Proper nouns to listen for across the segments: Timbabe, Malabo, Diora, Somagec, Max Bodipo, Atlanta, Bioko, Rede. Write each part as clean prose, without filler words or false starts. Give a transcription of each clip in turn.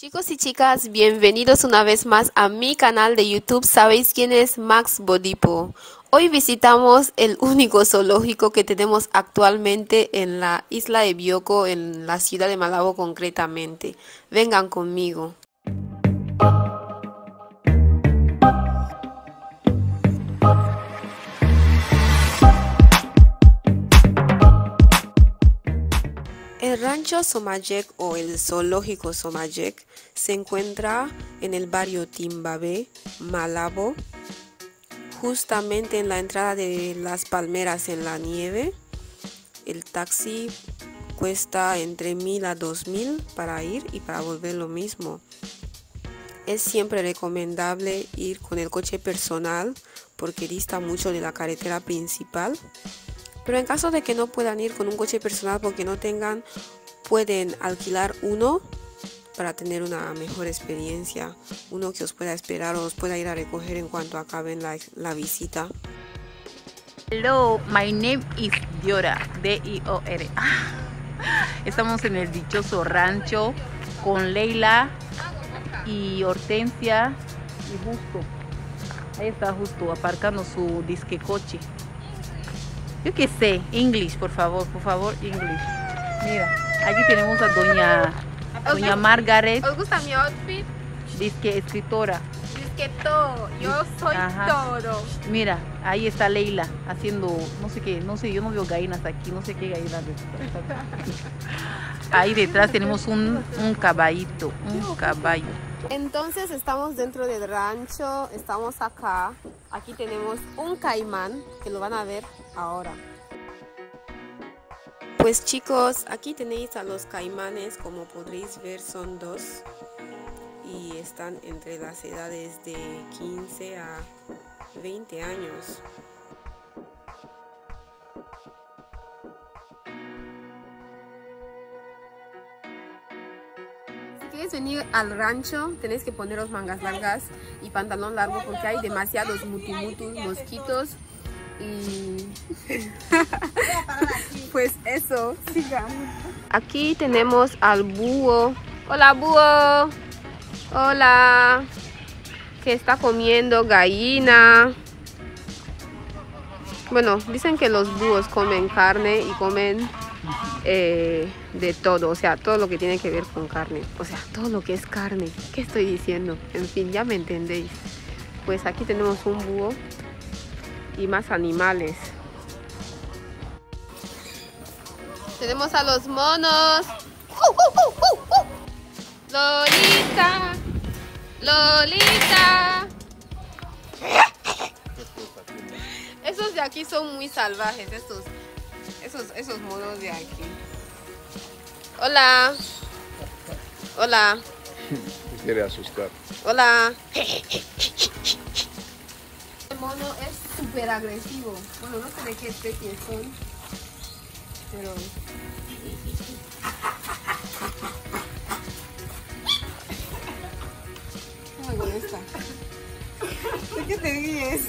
Chicos y chicas, bienvenidos una vez más a mi canal de YouTube. ¿Sabéis quién es Max Bodipo? Hoy visitamos el único zoológico que tenemos actualmente en la isla de Bioko, en la ciudad de Malabo concretamente. Vengan conmigo. El rancho Somagec o el zoológico Somagec se encuentra en el barrio Timbabe, Malabo, justamente en la entrada de las palmeras en la nieve. El taxi cuesta entre 1000 a 2000 para ir y para volver lo mismo. Es siempre recomendable ir con el coche personal porque dista mucho de la carretera principal. Pero en caso de que no puedan ir con un coche personal porque no tengan, pueden alquilar uno para tener una mejor experiencia. Uno que os pueda esperar o os pueda ir a recoger en cuanto acaben la visita. Hello, my name is Diora, D-I-O-R. Estamos en el dichoso rancho con Leila y Hortensia y Justo. Ahí está Justo aparcando su disque coche. Yo qué sé, English, por favor, English. Mira, aquí tenemos a Doña Margaret. ¿Os gusta mi outfit? Disque escritora. Disque todo, yo soy todo. Mira, ahí está Leila haciendo, no sé qué, no sé, yo no veo gallinas aquí, no sé qué gallinas. Ahí detrás tenemos un caballito, un caballo. Entonces estamos dentro del rancho, estamos acá. Aquí tenemos un caimán que lo van a ver ahora. Pues chicos, aquí tenéis a los caimanes, como podréis ver son dos y están entre las edades de 15 a 20 años. Si quieres venir al rancho, tenéis que poneros mangas largas y pantalón largo porque hay demasiados mutumutus, mosquitos y... pues eso, sigamos. Aquí tenemos al búho. ¡Hola, búho! ¡Hola! Que está comiendo gallina. Bueno, dicen que los búhos comen carne y comen... de todo, o sea, todo lo que tiene que ver con carne, o sea, todo lo que es carne. ¿Qué estoy diciendo? En fin, ya me entendéis. Pues aquí tenemos un búho y más animales. Tenemos a los monos. Lolita, Lolita. Esos de aquí son muy salvajes, esos monos de aquí. Hola. Hola. Me quiere asustar. Hola. El mono es súper agresivo. Bueno, no sé de qué especies son. Pero... no me molesta. ¿Por qué te ríes?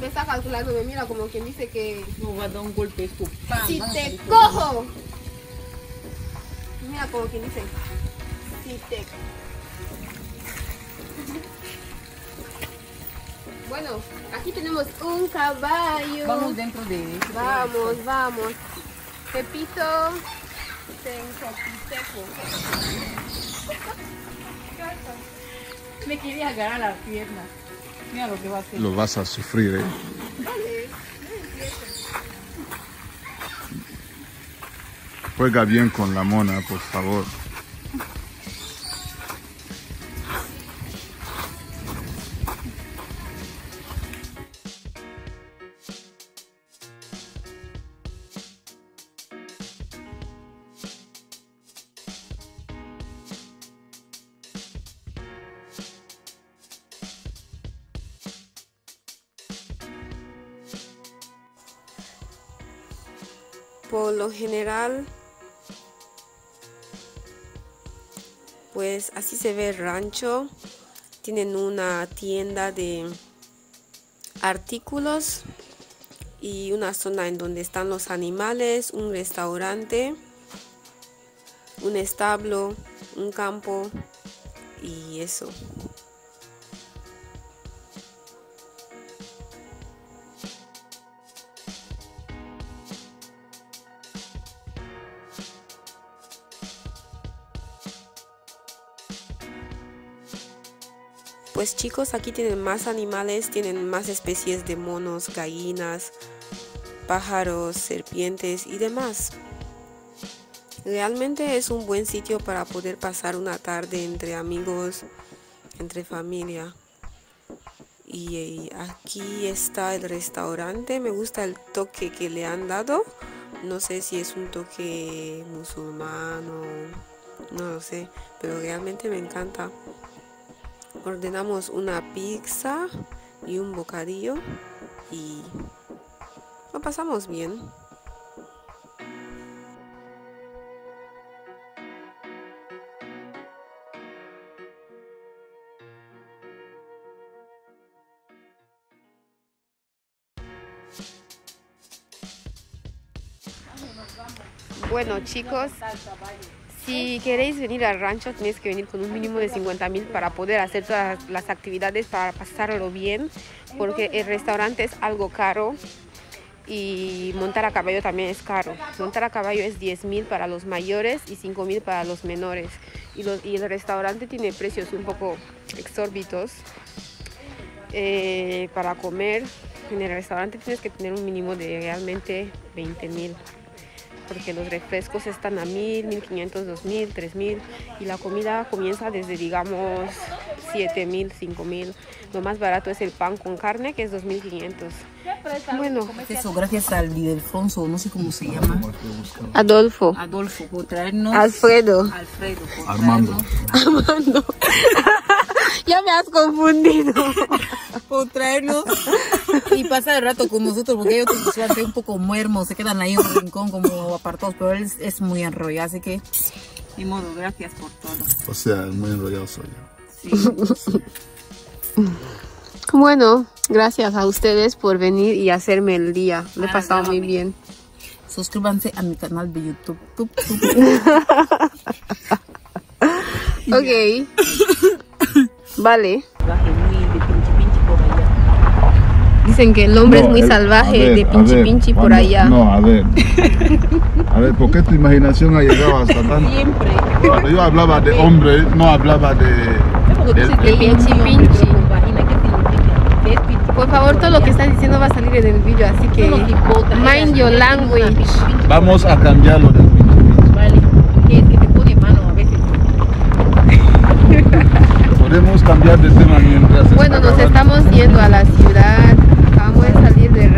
Me está calculando, me mira como quien dice que... no va a dar un golpe esto. ¡Si te cojo! Mira como quien dice... ¡si te... Bueno, aquí tenemos un caballo. Vamos dentro de... Vamos. Pepito... Me quería agarrar las piernas. Mira lo que va a hacer. Lo vas a sufrir, ¿eh? Vale. Juega bien con la mona, por favor. Por lo general, pues así se ve el rancho. Tienen una tienda de artículos y una zona en donde están los animales, un restaurante, un establo, un campo y eso. Pues chicos, aquí tienen más animales, tienen más especies de monos, gallinas, pájaros, serpientes y demás. Realmente es un buen sitio para poder pasar una tarde entre amigos, entre familia. Y aquí está el restaurante, me gusta el toque que le han dado. No sé si es un toque musulmán o no lo sé, pero realmente me encanta. Ordenamos una pizza y un bocadillo y lo pasamos bien. Bueno chicos, si queréis venir al rancho, tenéis que venir con un mínimo de 50.000 para poder hacer todas las actividades, para pasarlo bien, porque el restaurante es algo caro y montar a caballo también es caro. Montar a caballo es 10.000 para los mayores y 5.000 para los menores. Y el restaurante tiene precios un poco exórbitos. Para comer en el restaurante tienes que tener un mínimo de realmente 20.000. Porque los refrescos están a 1.000, 1.500, 2.000, 3.000 y la comida comienza desde, digamos, 7.000, 5.000. Lo más barato es el pan con carne, que es 2.500. Bueno, eso gracias al Didelfonso, no sé cómo se llama. Adolfo. Adolfo, por traernos. Alfredo. Alfredo, por Armando. Traernos. Armando. Ya me has confundido. Por traernos y pasa el rato con nosotros, porque ellos se ven un poco muermos, se quedan ahí en un rincón como apartados, pero él es muy enrollado, así que ni modo, gracias por todo. O sea, muy enrollado soy yo. Sí. Bueno, gracias a ustedes por venir y hacerme el día, me he pasado muy bien. Suscríbanse a mi canal de YouTube. Ok, vale. Dicen que el hombre no, es muy salvaje, de pinchi por allá. No, a ver, ¿por qué tu imaginación ha llegado hasta tanto? Siempre. Cuando yo hablaba de hombre, no hablaba de pinchi. Por favor, todo lo que estás diciendo va a salir en el video, así que mind your language. Vamos a cambiarlo del pinchi. Vale, es que te pone mano a veces. Podemos cambiar de tema mientras. Bueno, nos estamos yendo a la ciudad. De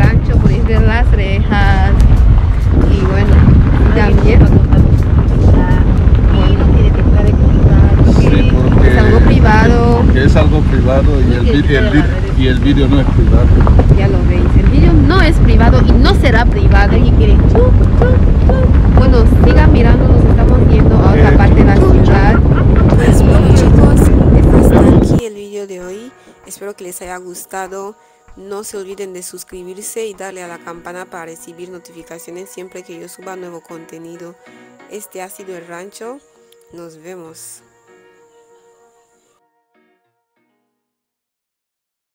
las rejas y bueno, también es algo privado, que es algo privado y el vídeo no es privado, ya lo veis, el vídeo no es privado y no será privado. Bueno, sigan mirando, nos estamos yendo a otra parte de la ciudad. Pues bueno chicos, hasta aquí el vídeo de hoy, espero que les haya gustado. No se olviden de suscribirse y darle a la campana para recibir notificaciones siempre que yo suba nuevo contenido. Este ha sido el rancho. Nos vemos.